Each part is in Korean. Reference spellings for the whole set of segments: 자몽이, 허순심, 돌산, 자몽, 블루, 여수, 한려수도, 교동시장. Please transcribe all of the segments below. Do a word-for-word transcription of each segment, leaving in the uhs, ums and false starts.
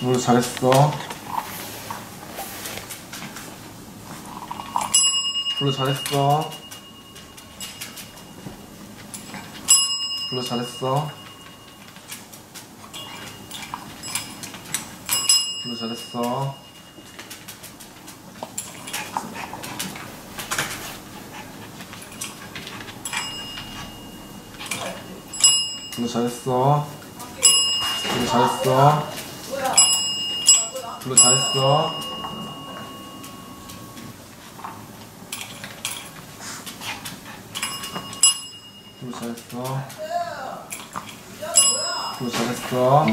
물 잘했어. 블루 잘했어. 블루 잘했어. 블루 잘했어. 블루 잘했어. 블루 잘했어. 블루 잘했어. 블루 잘했어. 블루 잘했어. 블루 잘했어. 블루 잘했어. 블루 잘했어. 잘했어.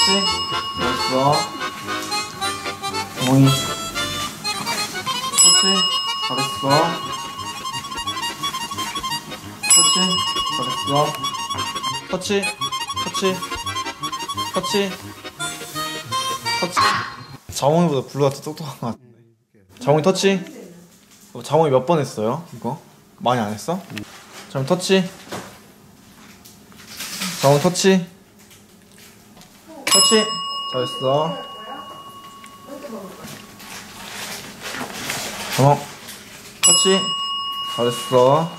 잘했어. 자몽이 터치. 잘했어. 터치. 잘했어. 터치. 터치. 터치. 터치. 자몽이보다 블루가 더 똑똑한 것 같은데. 자몽이 터치. 자몽이 몇 번 했어요? 이거 많이 안 했어? 자몽이 터치. 자몽이 터치. 터치. 잘했어. 자몽 터치. 잘했어.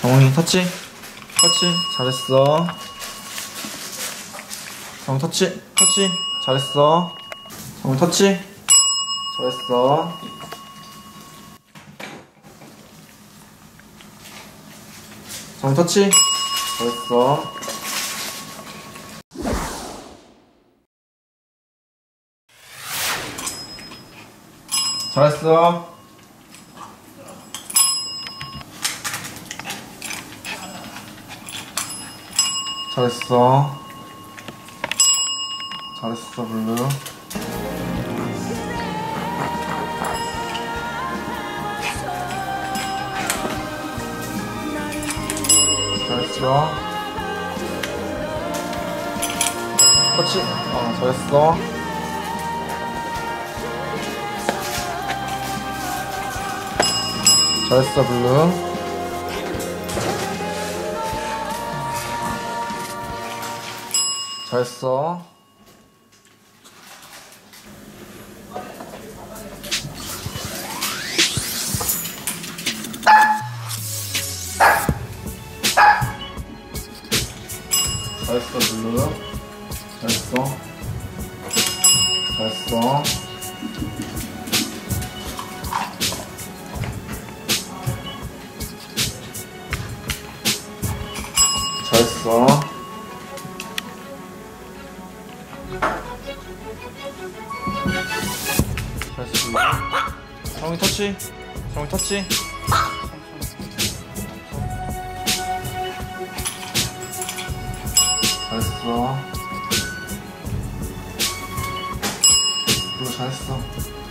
자몽이 터치. 터치. 잘했어. 자몽 터치. 터치. 잘했어. 자몽 터치. 잘했어. 자몽 터치. 잘했어. 잘했어. 잘했어. 잘했어. 블루 잘했어. 터치. 어, 잘했어. 잘했어. 블루 잘했어. 잘했어. 블루 잘했어. 잘했어. 잘했어. 잘했어. 자몽이 터치. 자몽이 터치. 잘했어. 블루 잘했어.